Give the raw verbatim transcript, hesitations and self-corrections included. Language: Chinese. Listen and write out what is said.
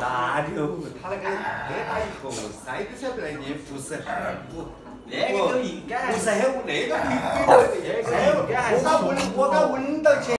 大牛，他那个挨打以后，三个小白你不是不，那个都应该，不是很那个，那个应该还是我我刚闻到去。